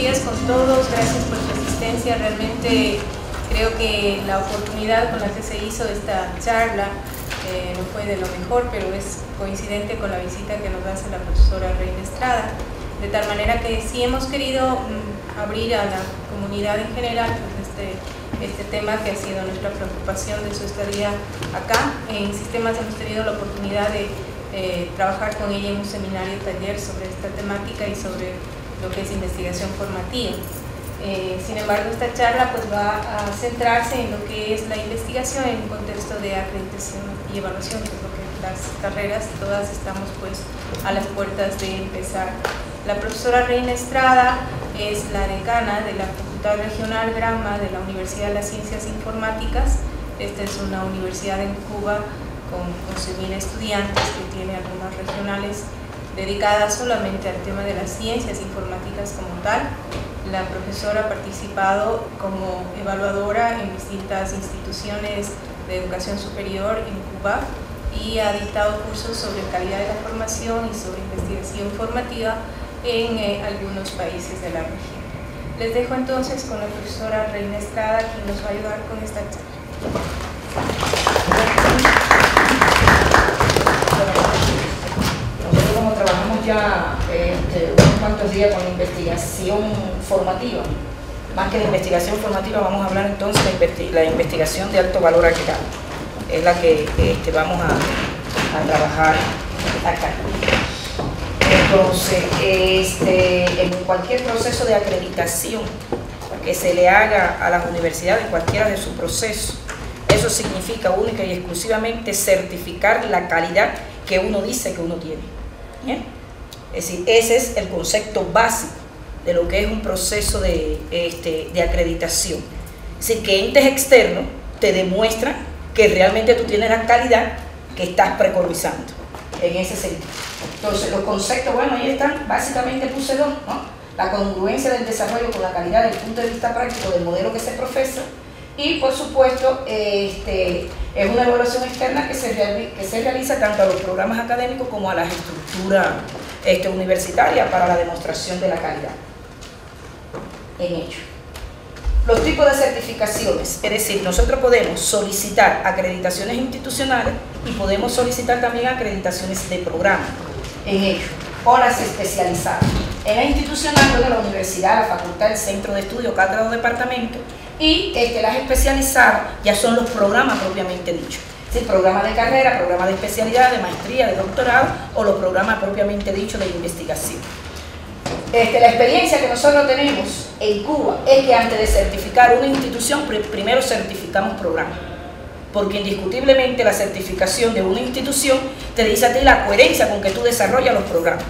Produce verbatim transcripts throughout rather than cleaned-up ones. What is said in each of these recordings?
días con todos, gracias por su asistencia. Realmente creo que la oportunidad con la que se hizo esta charla eh, no fue de lo mejor, pero es coincidente con la visita que nos hace la profesora Reina Estrada, de tal manera que sí hemos querido mm, abrir a la comunidad en general pues, este, este tema que ha sido nuestra preocupación de su estadía acá. En Sistemas hemos tenido la oportunidad de eh, trabajar con ella en un seminario taller sobre esta temática y sobre lo que es investigación formativa. Eh, sin embargo, esta charla pues, va a centrarse en lo que es la investigación en un contexto de acreditación y evaluación, porque las carreras todas estamos pues, a las puertas de empezar. La profesora Reina Estrada es la decana de la Facultad Regional Gramma de la Universidad de las Ciencias Informáticas. Esta es una universidad en Cuba con once mil estudiantes que tiene algunas regionales dedicadas solamente al tema de las ciencias informáticas como tal. La profesora ha participado como evaluadora en distintas instituciones de educación superior en Cuba y ha dictado cursos sobre calidad de la formación y sobre investigación formativa en eh, algunos países de la región. Les dejo entonces con la profesora Reina Estrada, quien nos va a ayudar con esta charla. Nosotros, como trabajamos ya este, unos cuantos días con investigación formativa, más que de investigación formativa vamos a hablar entonces de investig la investigación de alto valor agregado. Es la que este, vamos a, a trabajar acá. Entonces, este, en cualquier proceso de acreditación que se le haga a las universidades, cualquiera de sus procesos, eso significa única y exclusivamente certificar la calidad que uno dice que uno tiene. ¿Bien? Es decir, ese es el concepto básico de lo que es un proceso de, este, de acreditación. Es decir, que entes externos te demuestran que realmente tú tienes la calidad que estás preconizando en ese sentido. Entonces, los conceptos, bueno, ahí están, básicamente puse dos, ¿no? La congruencia del desarrollo con la calidad desde el punto de vista práctico del modelo que se profesa y, por supuesto, este, es una evaluación externa que se, real, que se realiza tanto a los programas académicos como a la estructura este, universitaria para la demostración de la calidad en ello. Los tipos de certificaciones, es decir, nosotros podemos solicitar acreditaciones institucionales y podemos solicitar también acreditaciones de programa en ello, o las especializadas. En la institucional, luego la universidad, la facultad, el centro de estudio, cátedra o departamento, y este, las especializadas ya son los programas propiamente dichos. Es decir, programa de carrera, programa de especialidad, de maestría, de doctorado, o los programas propiamente dichos de investigación. Este, la experiencia que nosotros tenemos en Cuba es que antes de certificar una institución, primero certificamos programas, porque indiscutiblemente la certificación de una institución te dice a ti la coherencia con que tú desarrollas los programas.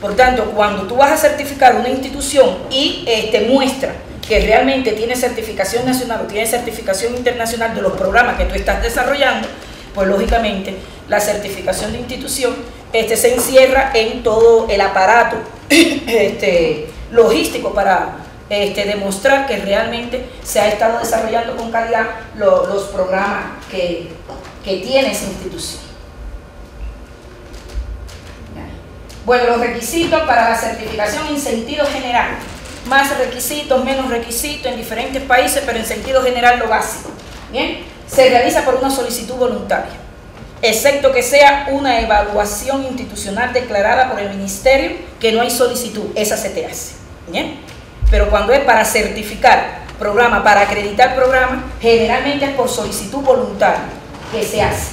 Por tanto, cuando tú vas a certificar una institución y eh, te muestra que realmente tiene certificación nacional o tiene certificación internacional de los programas que tú estás desarrollando, pues lógicamente la certificación de institución este, se encierra en todo el aparato este, logístico para este, demostrar que realmente se ha estado desarrollando con calidad lo, los programas que, que tiene esa institución. Bueno, los requisitos para la certificación en sentido general, más requisitos, menos requisitos en diferentes países, pero en sentido general lo básico. Bien, se realiza por una solicitud voluntaria, excepto que sea una evaluación institucional declarada por el ministerio, que no hay solicitud, esa se te hace. ¿Bien? Pero cuando es para certificar programa, para acreditar programa, generalmente es por solicitud voluntaria que se hace.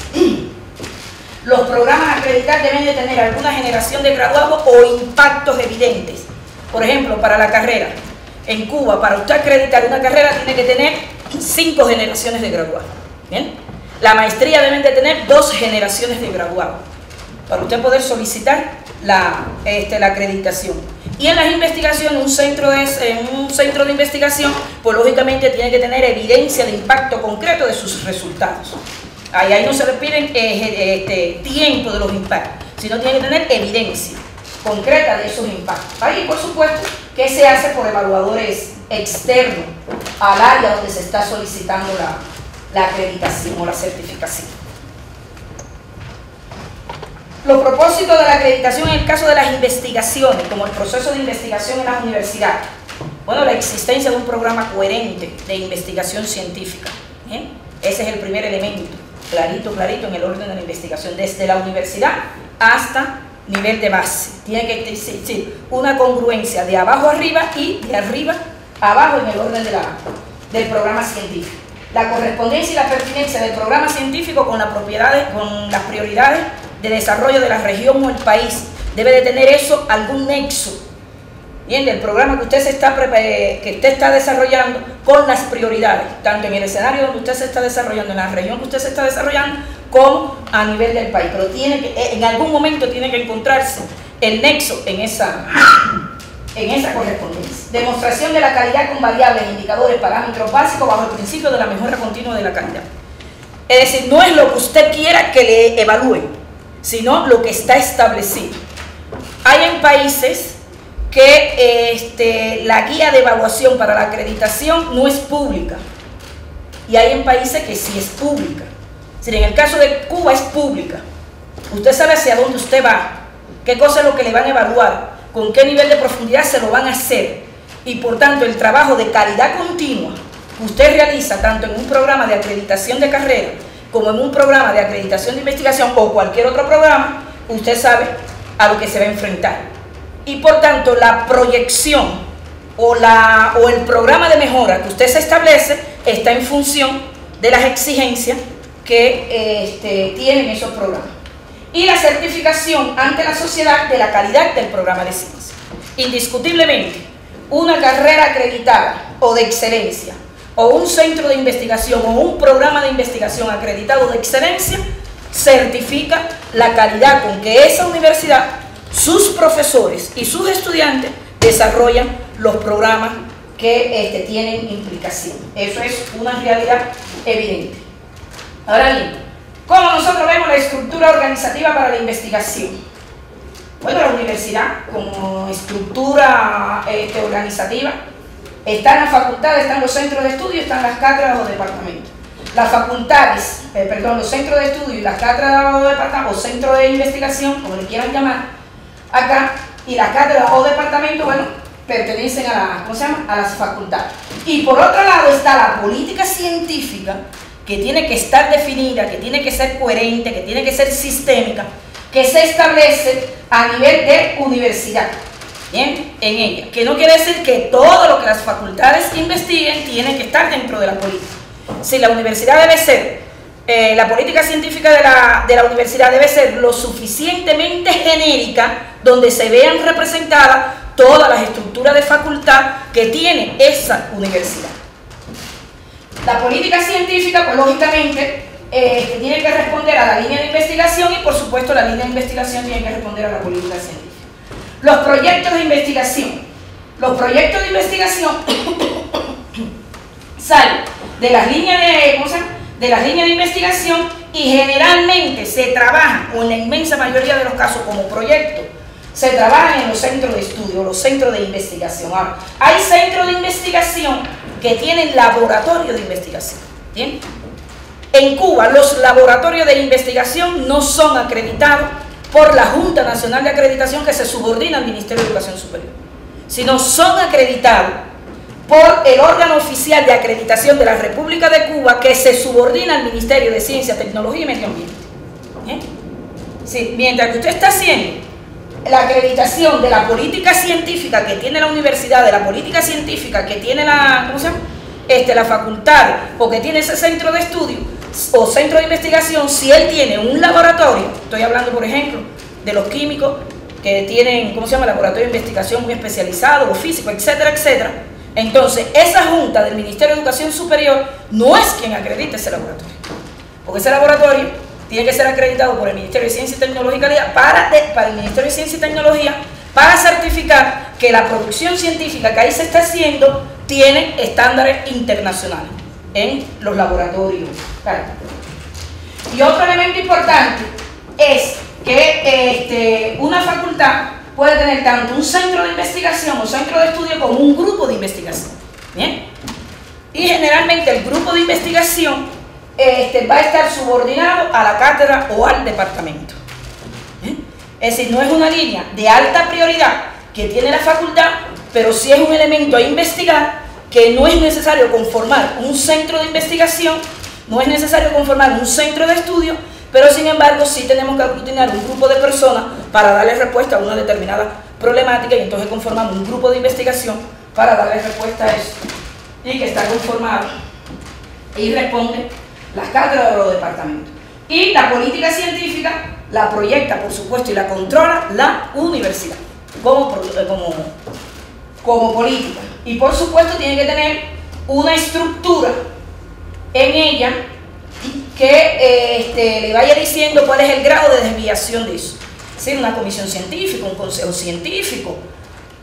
Los programas a acreditar deben de tener alguna generación de graduados o impactos evidentes. Por ejemplo, para la carrera, en Cuba, para usted acreditar una carrera tiene que tener cinco generaciones de graduados. ¿Bien? La maestría deben de tener dos generaciones de graduados para usted poder solicitar la, este, la acreditación. Y en las investigaciones, un centro de, en un centro de investigación, pues lógicamente tiene que tener evidencia de impacto concreto de sus resultados. Ahí, ahí no se le piden eh, este, tiempo de los impactos, sino tiene que tener evidencia concreta de esos impactos. Ahí, por supuesto, que se hace por evaluadores externos al área donde se está solicitando la la acreditación o la certificación. Los propósitos de la acreditación en el caso de las investigaciones, como el proceso de investigación en las universidades. Bueno, la existencia de un programa coherente de investigación científica. ¿eh? Ese es el primer elemento, clarito, clarito, en el orden de la investigación, desde la universidad hasta nivel de base. Tiene que existir una congruencia de abajo arriba y de arriba abajo en el orden de la, del programa científico. La correspondencia y la pertinencia del programa científico con las propiedades, con las prioridades de desarrollo de la región o el país. Debe de tener eso algún nexo, ¿bien? Del programa que usted, se está, que usted está desarrollando con las prioridades, tanto en el escenario donde usted se está desarrollando, en la región que usted se está desarrollando, como a nivel del país. Pero tiene que, en algún momento tiene que encontrarse el nexo en esa, en esa correspondencia. Demostración de la calidad con variables, indicadores, parámetros básicos bajo el principio de la mejora continua de la calidad. Es decir, no es lo que usted quiera que le evalúe, sino lo que está establecido. Hay en países que este, la guía de evaluación para la acreditación no es pública, y hay en países que sí es pública. Es decir, en el caso de Cuba es pública. Usted sabe hacia dónde usted va, qué cosa es lo que le van a evaluar, con qué nivel de profundidad se lo van a hacer, y por tanto el trabajo de calidad continua que usted realiza tanto en un programa de acreditación de carrera como en un programa de acreditación de investigación o cualquier otro programa, usted sabe a lo que se va a enfrentar, y por tanto la proyección o, la, o el programa de mejora que usted se establece está en función de las exigencias que este, tienen esos programas, y la certificación ante la sociedad de la calidad del programa de ciencia. Indiscutiblemente, una carrera acreditada o de excelencia, o un centro de investigación o un programa de investigación acreditado de excelencia, certifica la calidad con que esa universidad, sus profesores y sus estudiantes desarrollan los programas que este, tienen implicación. Eso es una realidad evidente. Ahora bien, ¿cómo nosotros vemos la estructura organizativa para la investigación? Bueno, la universidad como estructura este, organizativa, están las facultades, están los centros de estudio, están las cátedras o departamentos. Las facultades, eh, perdón, los centros de estudio y las cátedras o departamentos, o centros de investigación, como le quieran llamar, acá, y las cátedras o departamentos, bueno, pertenecen a, la, ¿cómo se llama? a las facultades. Y por otro lado está la política científica, que tiene que estar definida, que tiene que ser coherente, que tiene que ser sistémica, que se establece a nivel de universidad, ¿bien? En ella. Que no quiere decir que todo lo que las facultades investiguen tiene que estar dentro de la política. Si la universidad debe ser, eh, la política científica de la, de la universidad debe ser lo suficientemente genérica, donde se vean representadas todas las estructuras de facultad que tiene esa universidad. La política científica, pues lógicamente, eh, tiene que responder a la línea de investigación, y por supuesto la línea de investigación tiene que responder a la política científica. Los proyectos de investigación. Los proyectos de investigación salen de las líneas de, ¿cómo se llama? de las líneas de investigación, y generalmente se trabajan, o en la inmensa mayoría de los casos como proyectos, se trabajan en los centros de estudio, los centros de investigación. Ahora, hay centros de investigación que tienen laboratorios de investigación. ¿Bien? En Cuba, los laboratorios de investigación no son acreditados por la Junta Nacional de Acreditación, que se subordina al Ministerio de Educación Superior, sino son acreditados por el órgano oficial de acreditación de la República de Cuba, que se subordina al Ministerio de Ciencia, Tecnología y Medio Ambiente. ¿Eh? Sí, mientras que usted está haciendo la acreditación de la política científica que tiene la universidad, de la política científica que tiene la, ¿cómo se llama? Este, la facultad, o que tiene ese centro de estudio o centro de investigación, si él tiene un laboratorio, estoy hablando por ejemplo de los químicos que tienen, ¿cómo se llama? laboratorio de investigación muy especializado, o físico, etcétera, etcétera. Entonces, esa junta del Ministerio de Educación Superior no es quien acredita ese laboratorio, porque ese laboratorio tiene que ser acreditado por el Ministerio de Ciencia y Tecnología y Calidad para, de, para el Ministerio de Ciencia y Tecnología, para certificar que la producción científica que ahí se está haciendo tiene estándares internacionales en los laboratorios. Claro. Y otro elemento importante es que este, una facultad puede tener tanto un centro de investigación o centro de estudio como un grupo de investigación. ¿Bien? Y generalmente el grupo de investigación este, va a estar subordinado a la cátedra o al departamento. ¿Bien? Es decir, no es una línea de alta prioridad que tiene la facultad pero sí es un elemento a investigar, que no es necesario conformar un centro de investigación, no es necesario conformar un centro de estudio, pero sin embargo sí tenemos que aglutinar un grupo de personas para darle respuesta a una determinada problemática, y entonces conformamos un grupo de investigación para darle respuesta a eso, y que está conformado y responde las cátedras de los departamentos. Y la política científica la proyecta, por supuesto, y la controla la universidad como, como, como política. Y por supuesto tiene que tener una estructura en ella que eh, este, le vaya diciendo cuál es el grado de desviación de eso. ¿Sí? Una comisión científica, un consejo científico,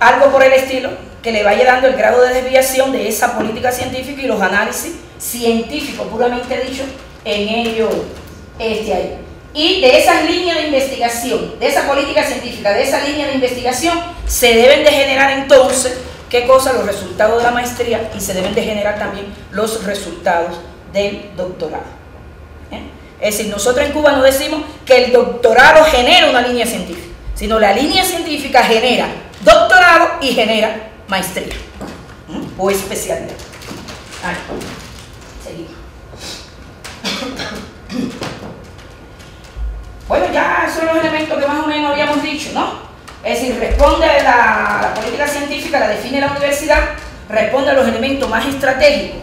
algo por el estilo, que le vaya dando el grado de desviación de esa política científica y los análisis científicos, puramente dicho, en ello. Este ahí. Y de esas líneas de investigación, de esa política científica, de esa línea de investigación, se deben de generar entonces, ¿qué cosa? Los resultados de la maestría, y se deben de generar también los resultados del doctorado. ¿Eh? Es decir, nosotros en Cuba no decimos que el doctorado genera una línea científica, sino la línea científica genera doctorado y genera maestría, ¿eh? O especialidad. Ahí. Seguimos. Bueno, ya son los elementos que más o menos habíamos dicho, ¿no? Es decir, responde a la, la política científica, la define la universidad, responde a los elementos más estratégicos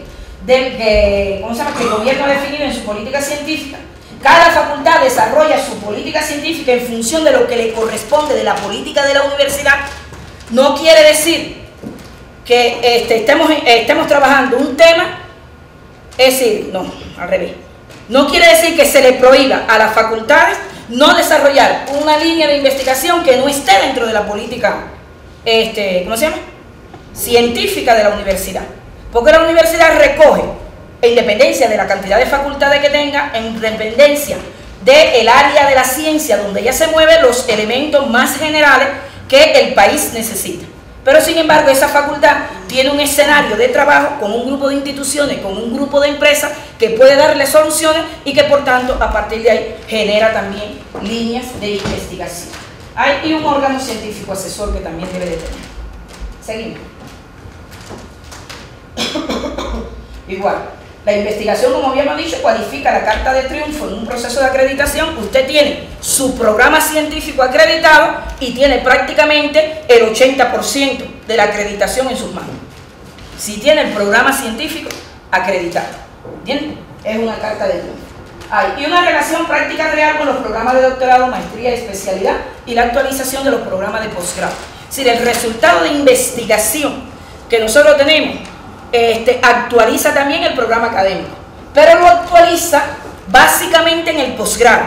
del que, ¿cómo se llama? que el gobierno ha definido en su política científica. Cada facultad desarrolla su política científica en función de lo que le corresponde de la política de la universidad. No quiere decir que este, estemos, estemos trabajando un tema, es decir, no, al revés. No quiere decir que se le prohíba a las facultades no desarrollar una línea de investigación que no esté dentro de la política este, ¿cómo se llama? científica de la universidad, porque la universidad recoge, en dependencia de la cantidad de facultades que tenga, en dependencia del área de la ciencia donde ella se mueve, los elementos más generales que el país necesita. Pero sin embargo esa facultad tiene un escenario de trabajo con un grupo de instituciones, con un grupo de empresas que puede darle soluciones y que por tanto a partir de ahí genera también líneas de investigación. Hay un órgano científico asesor que también debe de tener. Seguimos. Igual, la investigación, como habíamos dicho, cualifica la carta de triunfo en un proceso de acreditación. Usted tiene su programa científico acreditado y tiene prácticamente el ochenta por ciento de la acreditación en sus manos. Si tiene el programa científico acreditado, ¿entienden? Es una carta de triunfo. Hay y una relación práctica real con los programas de doctorado, maestría, especialidad y la actualización de los programas de posgrado. Es decir, el resultado de investigación que nosotros tenemos Este, actualiza también el programa académico, pero lo actualiza básicamente en el posgrado,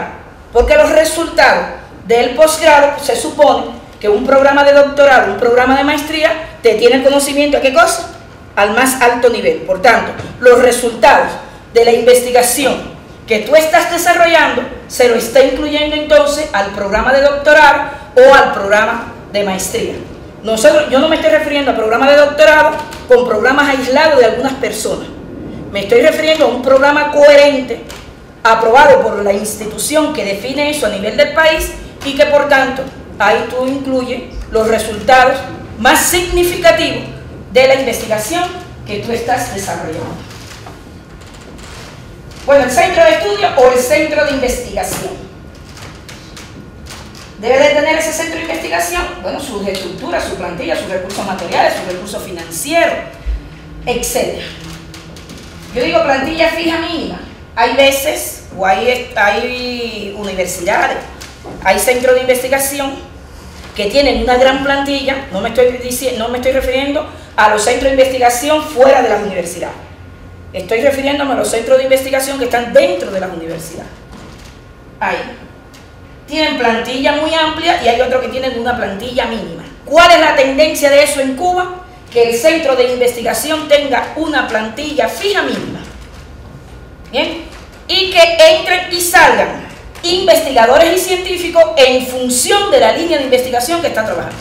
porque los resultados del posgrado, se supone que un programa de doctorado, un programa de maestría, te tiene el conocimiento ¿a qué cosa? Al más alto nivel. Por tanto, los resultados de la investigación que tú estás desarrollando se lo está incluyendo entonces al programa de doctorado o al programa de maestría. Nosotros, yo no me estoy refiriendo a programas de doctorado con programas aislados de algunas personas. Me estoy refiriendo a un programa coherente, aprobado por la institución que define eso a nivel del país, y que por tanto, ahí tú incluyes los resultados más significativos de la investigación que tú estás desarrollando. Bueno, el centro de estudio o el centro de investigación. Debe de tener ese centro de investigación, bueno, sus estructuras, su plantilla, sus recursos materiales, sus recursos financieros, etcétera. Yo digo plantilla fija mínima. Hay veces, o hay, hay universidades, hay centros de investigación que tienen una gran plantilla. No me estoy diciendo, no me estoy refiriendo a los centros de investigación fuera de las universidades. Estoy refiriéndome a los centros de investigación que están dentro de las universidades. Ahí. Tienen plantilla muy amplia y hay otros que tienen una plantilla mínima. ¿Cuál es la tendencia de eso en Cuba? Que el centro de investigación tenga una plantilla fija mínima. ¿Bien? Y que entren y salgan investigadores y científicos en función de la línea de investigación que está trabajando.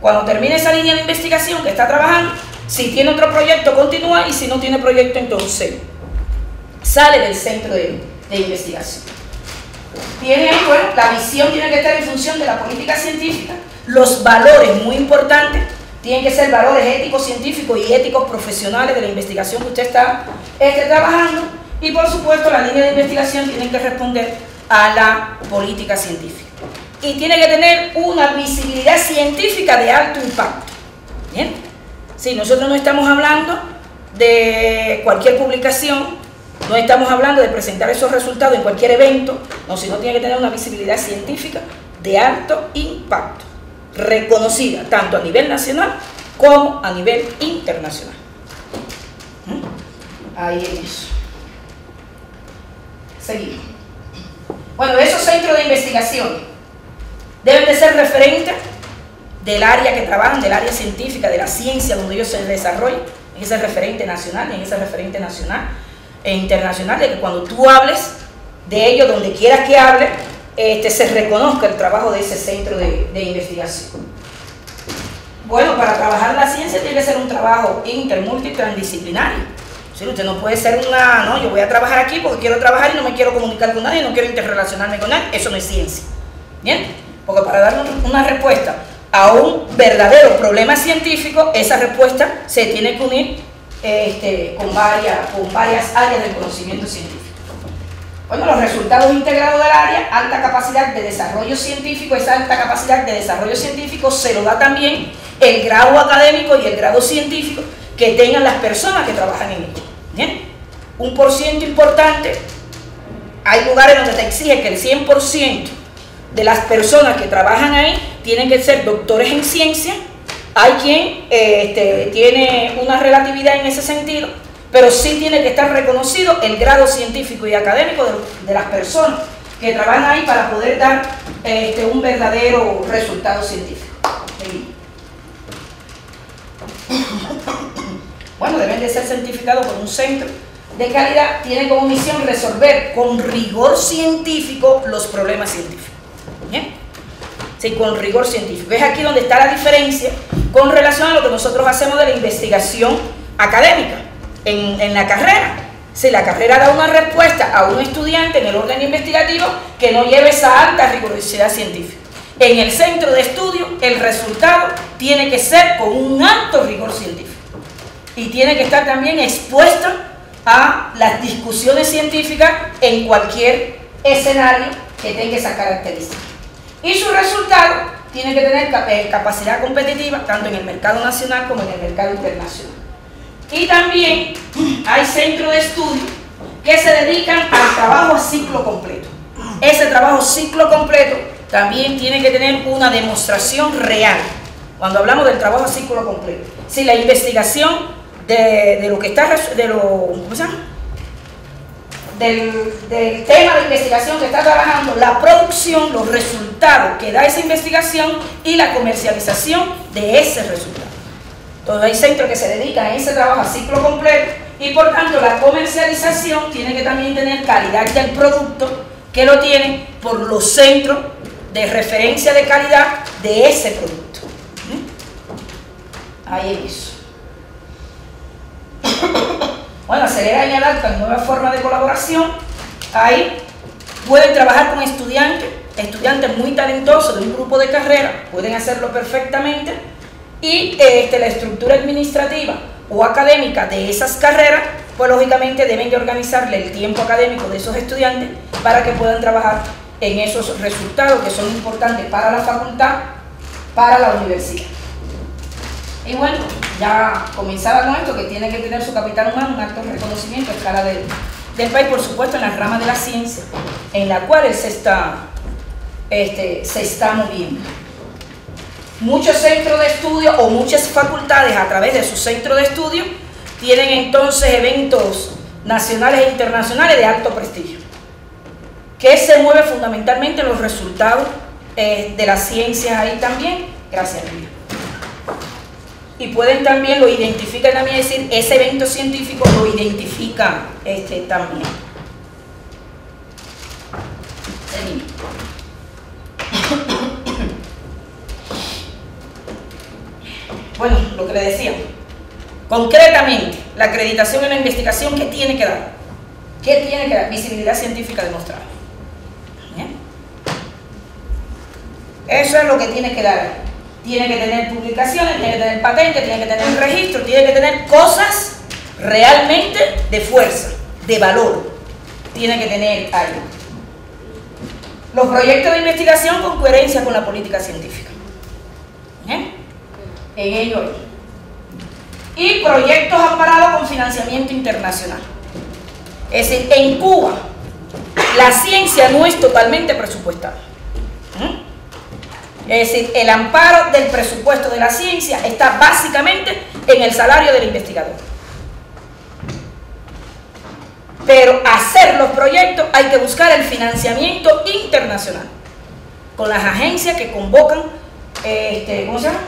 Cuando termine esa línea de investigación que está trabajando, si tiene otro proyecto continúa, y si no tiene proyecto entonces sale del centro de, de investigación. Tiene, bueno, la visión tiene que estar en función de la política científica, los valores muy importantes Tienen que ser valores éticos, científicos y éticos profesionales de la investigación que usted está esté trabajando, y por supuesto la línea de investigación tiene que responder a la política científica y tiene que tener una visibilidad científica de alto impacto. ¿Bien? Sí, nosotros no estamos hablando de cualquier publicación, no estamos hablando de presentar esos resultados en cualquier evento, no, sino tiene que tener una visibilidad científica de alto impacto, reconocida tanto a nivel nacional como a nivel internacional. ¿Mm? Ahí en eso. Seguimos. Bueno, esos centros de investigación deben de ser referentes del área que trabajan, del área científica, de la ciencia donde ellos se desarrollan, en ese referente nacional, en ese referente nacional e internacional, de que cuando tú hables de ello, donde quieras que hable, Este, se reconozca el trabajo de ese centro de, de investigación. Bueno, para trabajar la ciencia tiene que ser un trabajo intermultitradisciplinario. ¿Sí? Usted no puede ser una, no, yo voy a trabajar aquí porque quiero trabajar y no me quiero comunicar con nadie, no quiero interrelacionarme con nadie. Eso no es ciencia. ¿Bien? Porque para dar una respuesta a un verdadero problema científico, esa respuesta se tiene que unir este, con, varias, con varias áreas del conocimiento científico. Bueno, los resultados integrados del área, alta capacidad de desarrollo científico, esa alta capacidad de desarrollo científico se lo da también el grado académico y el grado científico que tengan las personas que trabajan en ello. ¿Bien? Un por ciento importante, hay lugares donde te exige que el cien por ciento de las personas que trabajan ahí tienen que ser doctores en ciencia. Hay quien este, tiene una relatividad en ese sentido, pero sí tiene que estar reconocido el grado científico y académico de, de las personas que trabajan ahí para poder dar este, un verdadero resultado científico. Sí. Bueno, deben de ser certificados por un centro de calidad, tiene como misión resolver con rigor científico los problemas científicos. ¿Bien? Sí, con rigor científico. Es aquí donde está la diferencia con relación a lo que nosotros hacemos de la investigación académica. En, en la carrera, si la carrera da una respuesta a un estudiante en el orden investigativo que no lleve esa alta rigurosidad científica, en el centro de estudio el resultado tiene que ser con un alto rigor científico y tiene que estar también expuesto a las discusiones científicas en cualquier escenario que tenga esa característica, y su resultado tiene que tener capacidad competitiva tanto en el mercado nacional como en el mercado internacional. Y también hay centros de estudio que se dedican al trabajo a ciclo completo. Ese trabajo ciclo completo también tiene que tener una demostración real. Cuando hablamos del trabajo a ciclo completo, si la investigación de, de lo que está de lo, ¿cómo se llama? Del, del tema de investigación que está trabajando, la producción, los resultados que da esa investigación y la comercialización de ese resultado. Entonces hay centros que se dedican a ese trabajo a ciclo completo y por tanto la comercialización tiene que también tener calidad del producto, que lo tienen por los centros de referencia de calidad de ese producto. ¿Mm? Ahí en eso. Bueno, acelera y adapta nuevas formas de colaboración. Ahí pueden trabajar con estudiantes, estudiantes muy talentosos de un grupo de carrera, pueden hacerlo perfectamente. Y este, la estructura administrativa o académica de esas carreras, pues lógicamente deben de organizarle el tiempo académico de esos estudiantes para que puedan trabajar en esos resultados que son importantes para la facultad, para la universidad. Y bueno, ya comenzaba con esto, que tiene que tener su capital humano, un acto de reconocimiento a escala del, del país, por supuesto en las ramas de la ciencia, en la cual se está, este, se está moviendo. Muchos centros de estudio o muchas facultades a través de sus centros de estudio tienen entonces eventos nacionales e internacionales de alto prestigio, que se mueve fundamentalmente en los resultados eh, de las ciencias ahí también, gracias a Dios. Y pueden también, lo identifican también, es decir, ese evento científico lo identifica este, también. Seguimos. Bueno, lo que le decía, concretamente, la acreditación en la investigación, ¿qué tiene que dar? ¿Qué tiene que dar? Visibilidad científica demostrada. ¿Bien? Eso es lo que tiene que dar. tiene que tener publicaciones, tiene que tener patentes, tiene que tener registro, tiene que tener cosas realmente de fuerza, de valor, tiene que tener algo. Los proyectos de investigación con coherencia con la política científica. ¿Eh? En ello. Y proyectos amparados con financiamiento internacional. Es decir, en Cuba la ciencia no es totalmente presupuestada. ¿Eh? Es decir, el amparo del presupuesto de la ciencia está básicamente en el salario del investigador. Pero hacer los proyectos hay que buscar el financiamiento internacional, con las agencias que convocan, este, ¿cómo se llama?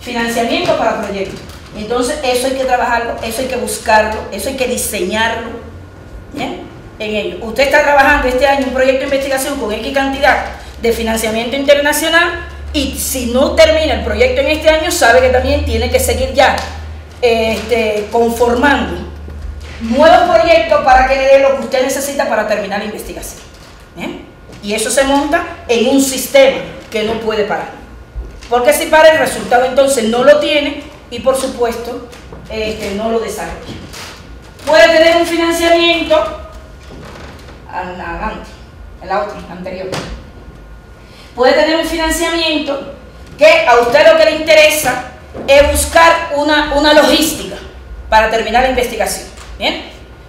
Financiamiento para proyectos. Entonces eso hay que trabajarlo, eso hay que buscarlo, eso hay que diseñarlo. ¿Bien? En ello. Usted está trabajando este año un proyecto de investigación con X cantidad de financiamiento internacional, y si no termina el proyecto en este año, sabe que también tiene que seguir ya este, conformando nuevos proyectos para que le dé lo que usted necesita para terminar la investigación. ¿Eh? Y eso se monta en un sistema que no puede parar, porque si para, el resultado entonces no lo tiene y por supuesto este, no lo desarrolla. Puede tener un financiamiento adelante, el otro, anterior. Puede tener un financiamiento que a usted lo que le interesa es buscar una, una logística para terminar la investigación. ¿Bien?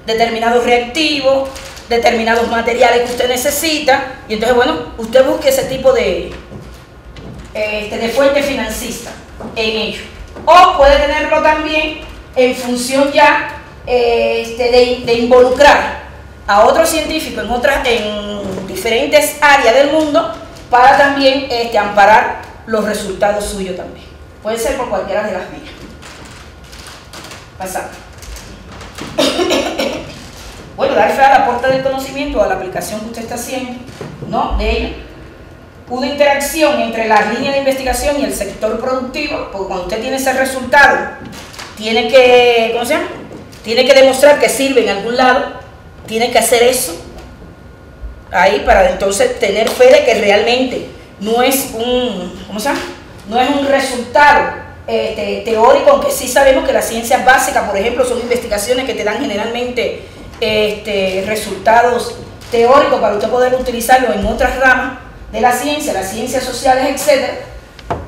Determinados reactivos, determinados materiales que usted necesita, y entonces, bueno, usted busque ese tipo de, este, de fuente financista en ello. O puede tenerlo también en función ya este, de, de involucrar a otros científicos en, otras, en diferentes áreas del mundo, para también este, amparar los resultados suyos también. Puede ser por cualquiera de las vías. Pasamos. Bueno, dar fe al aporte del conocimiento, a la aplicación que usted está haciendo, ¿no? De ella. Una interacción entre las líneas de investigación y el sector productivo, porque cuando usted tiene ese resultado, tiene que, ¿cómo se llama? Tiene que demostrar que sirve en algún lado, tiene que hacer eso. Ahí para entonces tener fe de que realmente no es un, ¿cómo se llama? No es un resultado este, teórico, aunque sí sabemos que las ciencias básicas, por ejemplo, son investigaciones que te dan generalmente este, resultados teóricos para usted poder utilizarlo en otras ramas de la ciencia, las ciencias sociales, etcétera.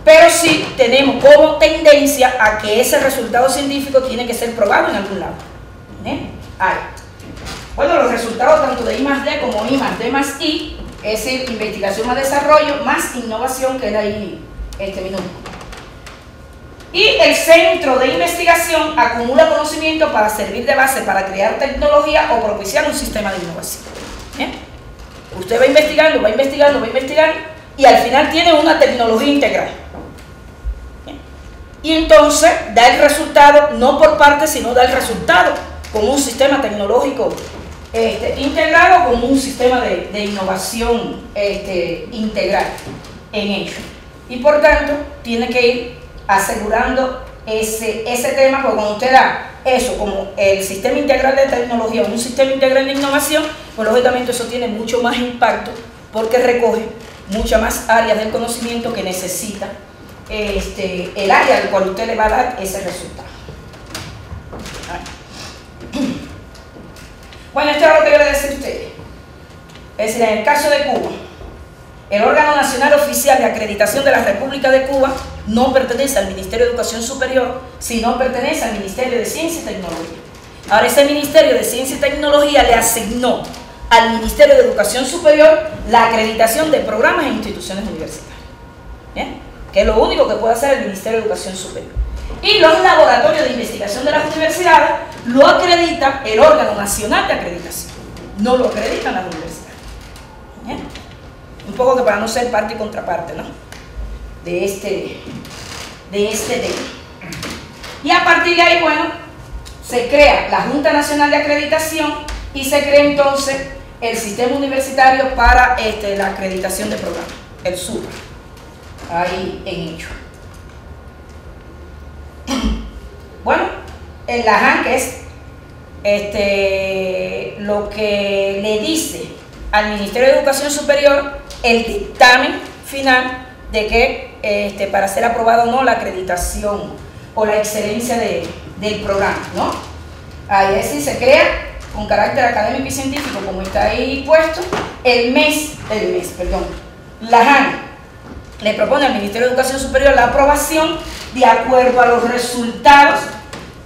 Pero sí tenemos como tendencia a que ese resultado científico tiene que ser probado en algún lado. ¿Eh? Ahí. Bueno, los resultados tanto de I más D como I más D más I, es decir, investigación más desarrollo, más innovación, que era ahí este minuto. Y el centro de investigación acumula conocimiento para servir de base, para crear tecnología o propiciar un sistema de innovación. ¿Eh? Usted va investigando, va investigando, va investigando, y al final tiene una tecnología integral. ¿Eh? Y entonces da el resultado, no por parte, sino da el resultado con un sistema tecnológico Este, integrado, como un sistema de, de innovación este, integral en ello. Y por tanto, tiene que ir asegurando ese, ese tema, porque cuando usted da eso como el sistema integral de tecnología, un sistema integral de innovación, pues lógicamente eso tiene mucho más impacto, porque recoge muchas más áreas del conocimiento que necesita este, el área al cual usted le va a dar ese resultado. Bueno, esto es lo que yo le decía a ustedes. Es decir, en el caso de Cuba, el órgano nacional oficial de acreditación de la República de Cuba no pertenece al Ministerio de Educación Superior, sino pertenece al Ministerio de Ciencia y Tecnología. Ahora, ese Ministerio de Ciencia y Tecnología le asignó al Ministerio de Educación Superior la acreditación de programas e instituciones universitarias. ¿Bien? Que es lo único que puede hacer el Ministerio de Educación Superior. Y los laboratorios de investigación de las universidades lo acredita el órgano nacional de acreditación, no lo acreditan las universidades. ¿Bien? Un poco que para no ser parte y contraparte, ¿no? de este de este tema. Y a partir de ahí, bueno, se crea la Junta Nacional de Acreditación y se crea entonces el sistema universitario para este, la acreditación de programas, el SUPA, ahí en ello. Bueno, el LAJAN, que es este, lo que le dice al Ministerio de Educación Superior el dictamen final de que este, para ser aprobado o no la acreditación o la excelencia de, del programa, ¿no? Ahí es decir, se crea con carácter académico y científico, como está ahí puesto, el mes, el mes, perdón, LAJAN le propone al Ministerio de Educación Superior la aprobación de acuerdo a los resultados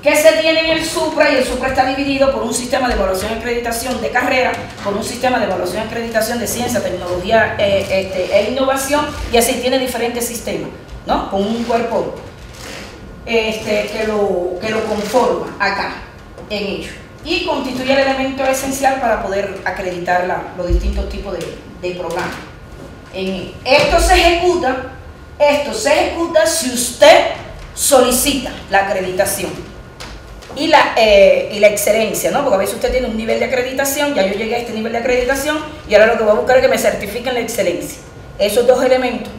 que se tienen en el SUPRA, y el SUPRA está dividido por un sistema de evaluación y acreditación de carrera, por un sistema de evaluación y acreditación de ciencia, tecnología eh, este, e innovación, y así tiene diferentes sistemas, ¿no? Con un cuerpo este, que, lo, que lo conforma acá, en ello. Y constituye el elemento esencial para poder acreditar la, los distintos tipos de, de programas. En esto se ejecuta, esto se ejecuta si usted solicita la acreditación y la, eh, y la excelencia, ¿no? Porque a veces usted tiene un nivel de acreditación, ya yo llegué a este nivel de acreditación y ahora lo que voy a buscar es que me certifiquen la excelencia. Esos dos elementos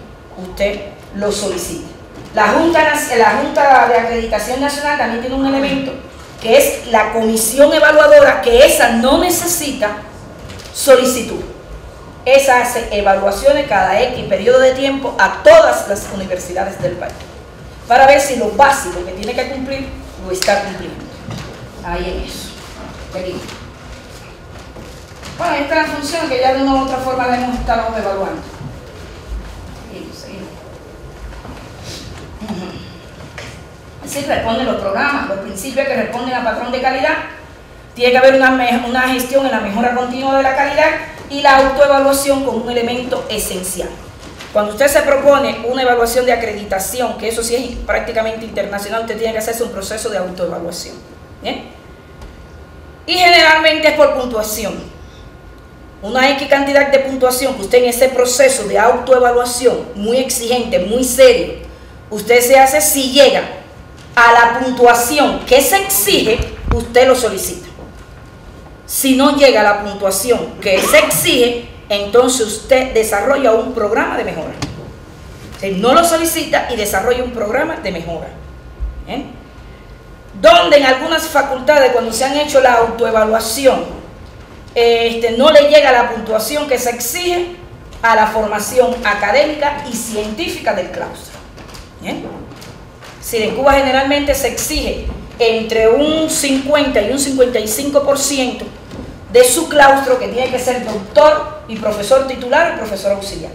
usted los solicita. La Junta, la Junta de Acreditación Nacional también tiene un elemento que es la comisión evaluadora, que esa no necesita solicitud. Esa hace evaluaciones cada X periodo de tiempo a todas las universidades del país para ver si lo básico que tiene que cumplir lo está cumpliendo. Ahí en eso. Bueno, esta es la función que ya de una u otra forma la hemos estado evaluando. Así responden los programas, los principios que responden al patrón de calidad. Tiene que haber una, una gestión en la mejora continua de la calidad y la autoevaluación como un elemento esencial. Cuando usted se propone una evaluación de acreditación, que eso sí es prácticamente internacional, usted tiene que hacerse un proceso de autoevaluación. ¿Bien? Y generalmente es por puntuación. Una X cantidad de puntuación que usted en ese proceso de autoevaluación, muy exigente, muy serio, usted se hace, si llega a la puntuación que se exige, usted lo solicita. Si no llega a la puntuación que se exige, entonces usted desarrolla un programa de mejora. O sea, no lo solicita y desarrolla un programa de mejora. ¿Eh? Donde en algunas facultades, cuando se han hecho la autoevaluación, este, no le llega la puntuación que se exige a la formación académica y científica del claustro. ¿Eh? Si en Cuba generalmente se exige entre un cincuenta y un cincuenta y cinco por ciento de su claustro que tiene que ser doctor y profesor titular y profesor auxiliar.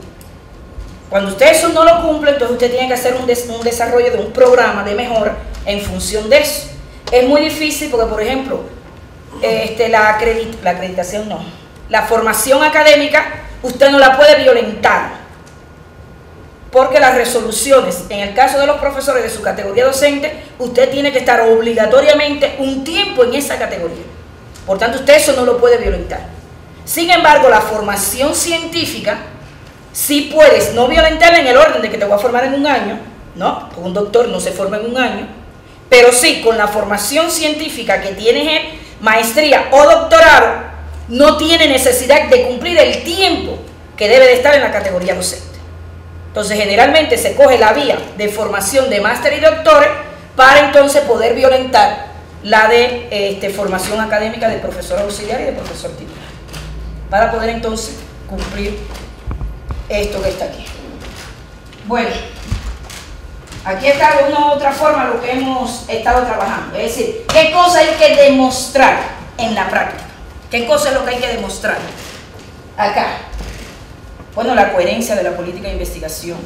Cuando usted eso no lo cumple, entonces usted tiene que hacer un, des un desarrollo de un programa de mejora en función de eso. Es muy difícil porque, por ejemplo, este, la, acredit la acreditación no. La formación académica usted no la puede violentar, porque las resoluciones, en el caso de los profesores de su categoría docente, usted tiene que estar obligatoriamente un tiempo en esa categoría. Por tanto, usted eso no lo puede violentar. Sin embargo, la formación científica, sí puedes no violentarla en el orden de que te voy a formar en un año, ¿no? Porque un doctor no se forma en un año, pero sí, con la formación científica que tienes en maestría o doctorado, no tiene necesidad de cumplir el tiempo que debe de estar en la categoría docente. Entonces, generalmente se coge la vía de formación de máster y doctores para entonces poder violentar la de este, formación académica de profesor auxiliar y de profesor titular, para poder entonces cumplir esto que está aquí. Bueno, aquí está de una u otra forma lo que hemos estado trabajando. Es decir, ¿qué cosa hay que demostrar en la práctica? ¿Qué cosa es lo que hay que demostrar? Acá. Bueno, la coherencia de la política de investigación,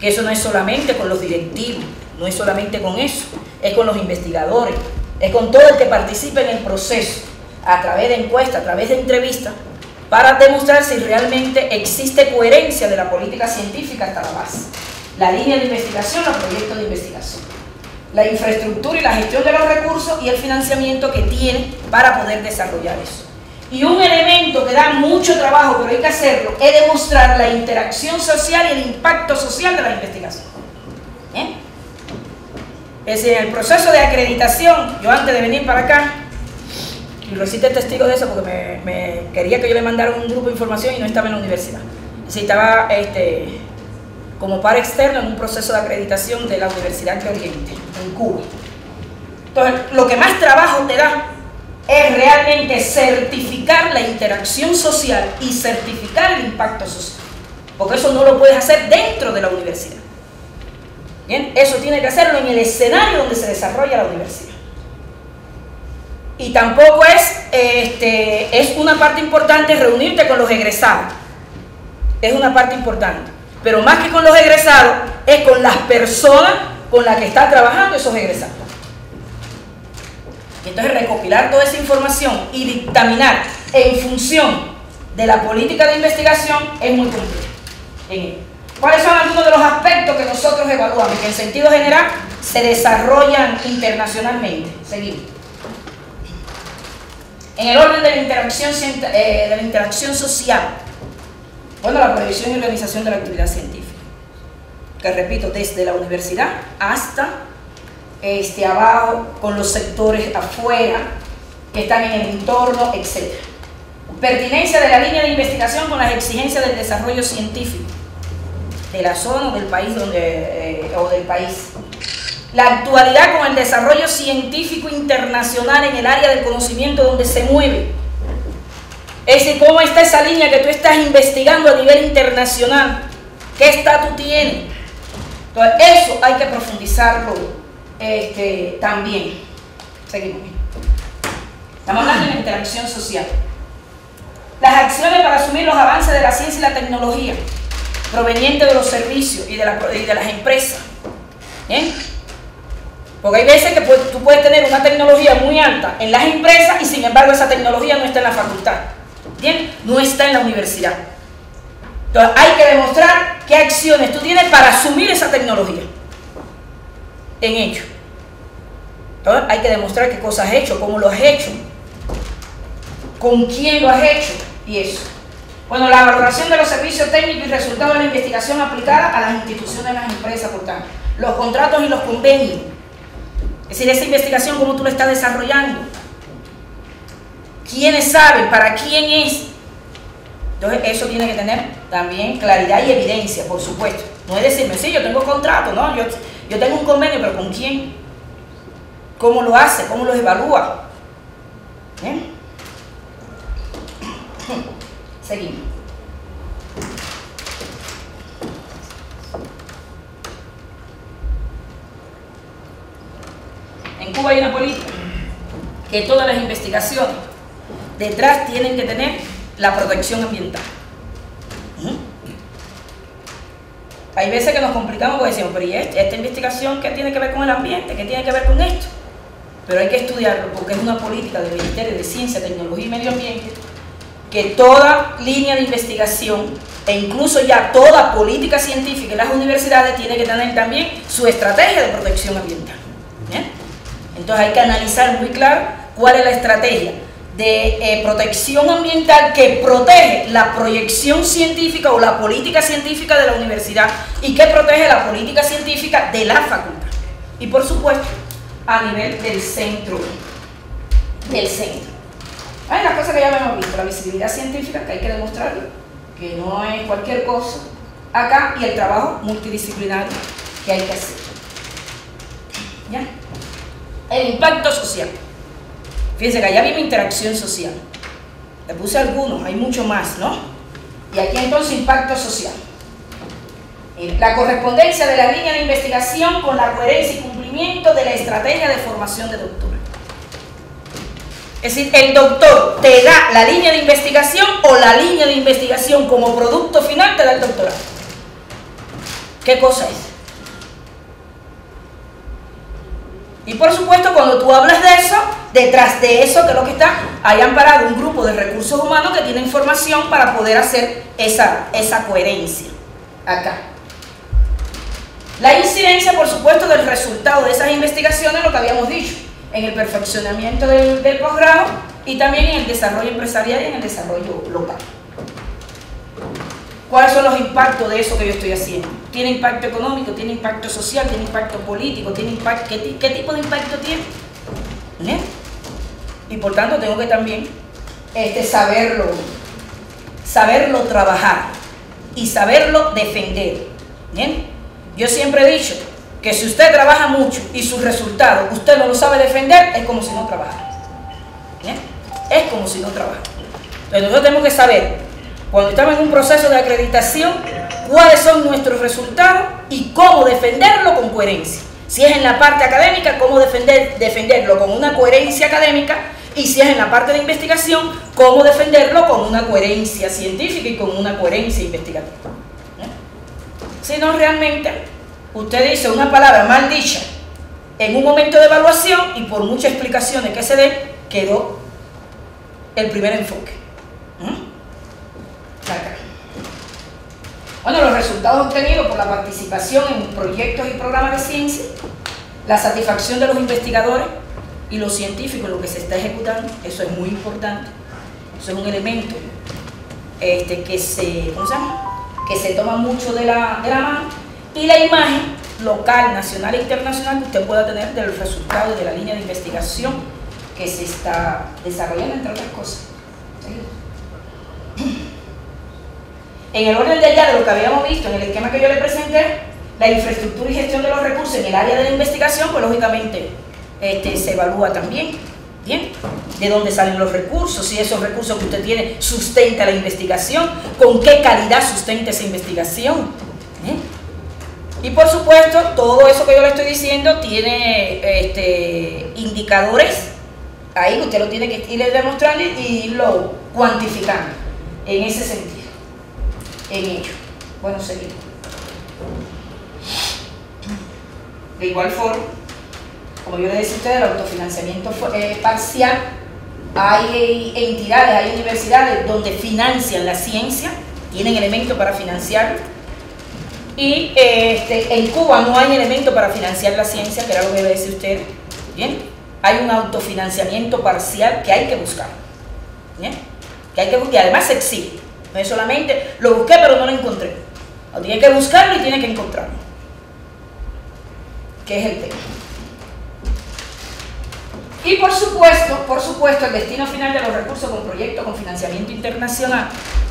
que eso no es solamente con los directivos, no es solamente con eso, es con los investigadores, es con todo el que participe en el proceso, a través de encuestas, a través de entrevistas, para demostrar si realmente existe coherencia de la política científica hasta la base. La línea de investigación, los proyectos de investigación, la infraestructura y la gestión de los recursos y el financiamiento que tiene para poder desarrollar eso. Y un elemento que da mucho trabajo, pero hay que hacerlo, es demostrar la interacción social y el impacto social de la investigación. ¿Eh? Es decir, en el proceso de acreditación, yo antes de venir para acá, y lo cité testigo de eso porque me, me quería que yo le mandara un grupo de información y no estaba en la universidad. Es decir, estaba este, como par externo en un proceso de acreditación de la Universidad de Oriente, en Cuba. Entonces, lo que más trabajo te da es realmente certificar la interacción social y certificar el impacto social, porque eso no lo puedes hacer dentro de la universidad, Bien, eso tiene que hacerlo en el escenario donde se desarrolla la universidad. Y tampoco es, este, es una parte importante reunirte con los egresados. Es una parte importante. Pero más que con los egresados, es con las personas con las que están trabajando esos egresados. Y entonces recopilar toda esa información y dictaminar en función de la política de investigación es muy complejo. ¿Cuáles son algunos de los aspectos que nosotros evaluamos, que en sentido general se desarrollan internacionalmente? Seguimos. En el orden de la interacción, eh, de la interacción social, bueno, la prohibición y organización de la actividad científica, que repito, desde la universidad hasta este, abajo, con los sectores afuera, que están en el entorno, etcétera. Pertinencia de la línea de investigación con las exigencias del desarrollo científico, de la zona o del país donde, eh, o del país. La actualidad con el desarrollo científico internacional en el área del conocimiento donde se mueve. Es decir, ¿cómo está esa línea que tú estás investigando a nivel internacional? ¿Qué estatus tiene? Entonces, eso hay que profundizarlo este, también. Seguimos. Estamos hablando de la interacción social. Las acciones para asumir los avances de la ciencia y la tecnología, provenientes de los servicios y de, la, y de las empresas. ¿Bien? Porque hay veces que pues, tú puedes tener una tecnología muy alta en las empresas y sin embargo esa tecnología no está en la facultad, ¿bien? No está en la universidad. Entonces hay que demostrar qué acciones tú tienes para asumir esa tecnología en hecho. Entonces hay que demostrar qué cosas has hecho, cómo lo has hecho, con quién lo has hecho y eso. Bueno, la valoración de los servicios técnicos y resultados de la investigación aplicada a las instituciones de las empresas, por tanto, los contratos y los convenios. Es decir, esa investigación, ¿cómo tú la estás desarrollando? ¿Quiénes saben? ¿Para quién es? Entonces, eso tiene que tener también claridad y evidencia, por supuesto. No es decirme, sí, yo tengo contrato, ¿no? Yo, yo tengo un convenio, pero ¿con quién? ¿Cómo lo hace? ¿Cómo lo evalúa? ¿Bien? Seguimos. En Cuba hay una política que todas las investigaciones detrás tienen que tener la protección ambiental. ¿Mm? Hay veces que nos complicamos porque decimos, pero ¿y esta, esta investigación qué tiene que ver con el ambiente? ¿Qué tiene que ver con esto? Pero hay que estudiarlo porque es una política del Ministerio de Ciencia, Tecnología y Medio Ambiente, que toda línea de investigación e incluso ya toda política científica en las universidades tiene que tener también su estrategia de protección ambiental. ¿Bien? Entonces hay que analizar muy claro cuál es la estrategia de eh, protección ambiental que protege la proyección científica o la política científica de la universidad y que protege la política científica de la facultad. Y por supuesto, a nivel del centro, del centro. Hay las cosas que ya hemos visto, la visibilidad científica, que hay que demostrarlo, que no es cualquier cosa, acá, y el trabajo multidisciplinario que hay que hacer. ¿Ya? El impacto social. Fíjense que allá viene interacción social. Le puse algunos, hay mucho más, ¿no? Y aquí entonces impacto social. La correspondencia de la línea de investigación con la coherencia y cumplimiento de la estrategia de formación de doctores. Es decir, el doctor te da la línea de investigación o la línea de investigación como producto final te da el doctorado. ¿Qué cosa es? Y por supuesto, cuando tú hablas de eso, detrás de eso, que es lo que está, hay amparado un grupo de recursos humanos que tienen formación para poder hacer esa, esa coherencia acá. La incidencia, por supuesto, del resultado de esas investigaciones, lo que habíamos dicho, en el perfeccionamiento del, del posgrado y también en el desarrollo empresarial y en el desarrollo local. ¿Cuáles son los impactos de eso que yo estoy haciendo? ¿Tiene impacto económico? ¿Tiene impacto social? ¿Tiene impacto político? ¿Tiene impacto, qué, qué tipo de impacto tiene? ¿Eh? Y por tanto tengo que también este, saberlo, saberlo trabajar y saberlo defender. ¿Bien? Yo siempre he dicho que si usted trabaja mucho y sus resultados usted no lo sabe defender, es como si no trabajara. ¿Bien? Es como si no trabajara. Entonces nosotros tenemos que saber, cuando estamos en un proceso de acreditación, cuáles son nuestros resultados y cómo defenderlo con coherencia. Si es en la parte académica, cómo defender, defenderlo con una coherencia académica, y si es en la parte de investigación, cómo defenderlo con una coherencia científica y con una coherencia investigativa. ¿Eh? Si no, realmente usted dice una palabra mal dicha en un momento de evaluación y por muchas explicaciones que se den, quedó el primer enfoque. ¿Eh? Acá. Bueno, los resultados obtenidos por la participación en proyectos y programas de ciencia, la satisfacción de los investigadores y los científicos, lo que se está ejecutando, eso es muy importante. Eso es un elemento este, que, se, ¿cómo se llama? que se toma mucho de la, de la mano, y la imagen local, nacional e internacional que usted pueda tener del resultado de la línea de investigación que se está desarrollando, entre otras cosas. ¿Sí? En el orden de allá de lo que habíamos visto en el esquema que yo le presenté, la infraestructura y gestión de los recursos en el área de la investigación, pues lógicamente este, se evalúa también, ¿bien? De dónde salen los recursos, si esos recursos que usted tiene sustenta la investigación, con qué calidad sustenta esa investigación. ¿Bien? Y por supuesto, todo eso que yo le estoy diciendo tiene este, indicadores, ahí usted lo tiene que ir demostrando y irlo cuantificando en ese sentido. En ello. Bueno, seguimos. De igual forma, como yo le decía a ustedes, el autofinanciamiento eh, parcial, hay entidades, hay universidades donde financian la ciencia, tienen elementos para financiarlo, y eh, este, en Cuba no hay elementos para financiar la ciencia, que era lo que yo le decía a ustedes. ¿Bien? Hay un autofinanciamiento parcial que hay que buscar. ¿Bien? Que hay que buscar, además se exige. No es solamente, lo busqué pero no lo encontré. O tiene que buscarlo y tiene que encontrarlo. Que es el tema. Y por supuesto, por supuesto, el destino final de los recursos con proyectos con financiamiento internacional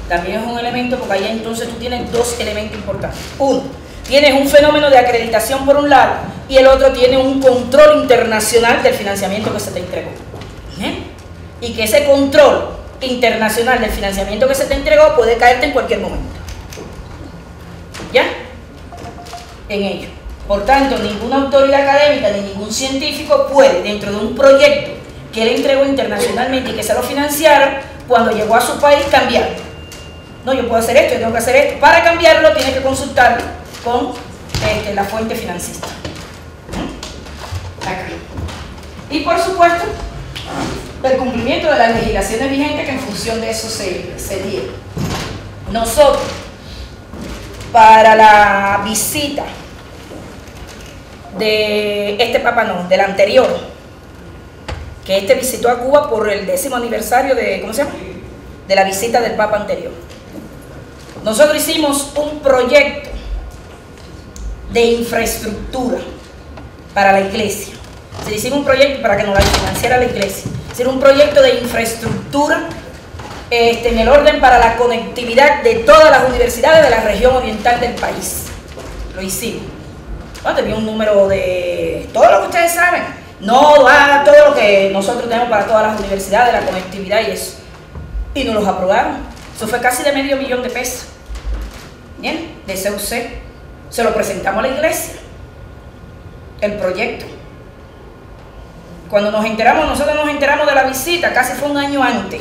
también es un elemento, porque ahí entonces tú tienes dos elementos importantes. Uno, tienes un fenómeno de acreditación por un lado, y el otro tiene un control internacional del financiamiento que se te entregó. ¿Eh? Y que ese control internacional del financiamiento que se te entregó puede caerte en cualquier momento. ¿Ya? En ello. Por tanto, ninguna autoridad académica ni ningún científico puede, dentro de un proyecto que le entregó internacionalmente y que se lo financiaron, cuando llegó a su país, cambiarlo. No, yo puedo hacer esto, yo tengo que hacer esto. Para cambiarlo, tiene que consultarlo con este, la fuente financista. Acá. Y por supuesto, del cumplimiento de las legislaciones vigentes que en función de eso se, se dieron. Nosotros, para la visita de este Papa, no, del anterior, que este visitó a Cuba por el décimo aniversario de, ¿cómo se llama? De la visita del Papa anterior. Nosotros hicimos un proyecto de infraestructura para la iglesia. Se hicimos un proyecto para que nos la financiara la iglesia. Es decir, un proyecto de infraestructura este, en el orden para la conectividad de todas las universidades de la región oriental del país. Lo hicimos. Bueno, tenía un número de todo lo que ustedes saben. No da todo lo que nosotros tenemos para todas las universidades, la conectividad y eso. Y nos los aprobaron. Eso fue casi de medio millón de pesos. ¿Bien? De C U C. Se lo presentamos a la iglesia. El proyecto. Cuando nos enteramos, nosotros nos enteramos de la visita, casi fue un año antes,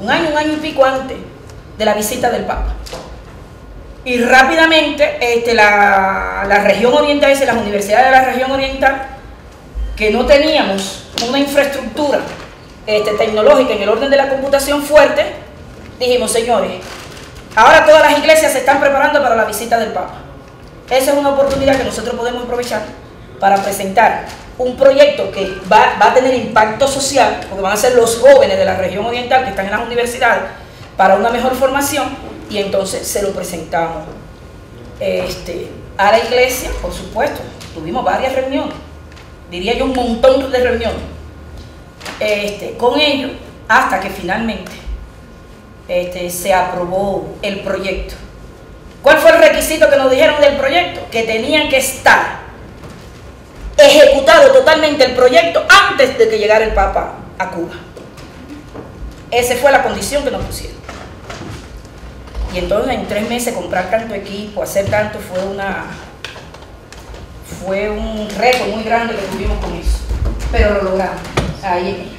un año, un año y pico antes de la visita del Papa. Y rápidamente este, la, la región oriental, es decir, las universidades de la región oriental, que no teníamos una infraestructura este, tecnológica en el orden de la computación fuerte, dijimos, señores, ahora todas las iglesias se están preparando para la visita del Papa. Esa es una oportunidad que nosotros podemos aprovechar para presentar un proyecto que va, va a tener impacto social, porque van a ser los jóvenes de la región oriental que están en las universidades para una mejor formación, y entonces se lo presentamos este, a la iglesia, por supuesto. Tuvimos varias reuniones, diría yo un montón de reuniones este, con ellos, hasta que finalmente este, se aprobó el proyecto. ¿Cuál fue el requisito que nos dijeron del proyecto? Que tenían que estar ejecutado totalmente el proyecto antes de que llegara el Papa a Cuba. Esa fue la condición que nos pusieron. Y entonces en tres meses comprar tanto equipo, hacer tanto, fue una, Fue un reto muy grande que tuvimos con eso, pero lo logramos. Ahí